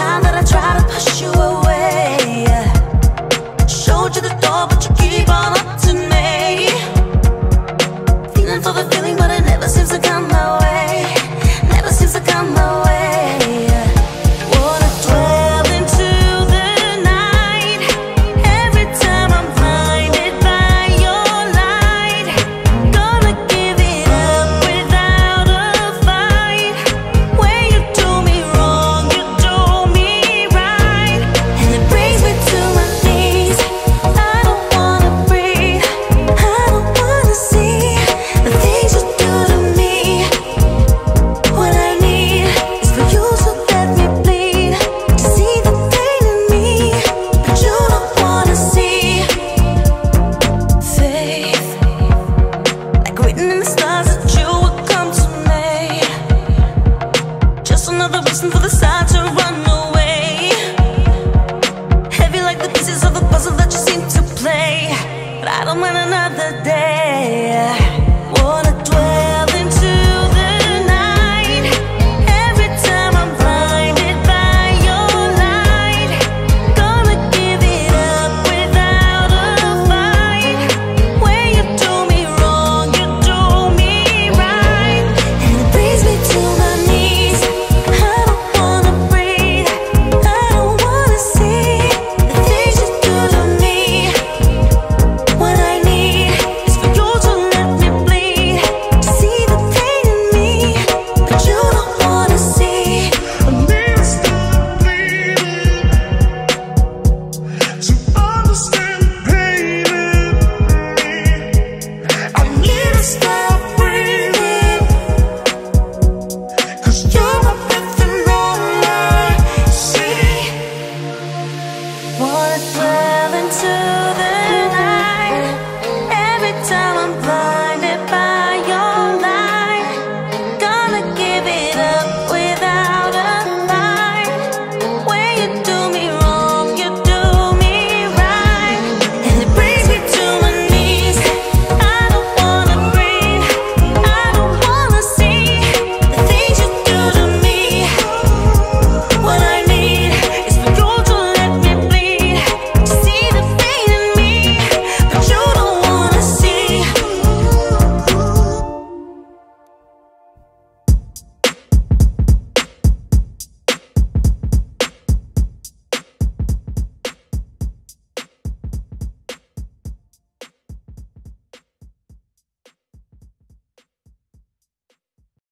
time that I try to push you away.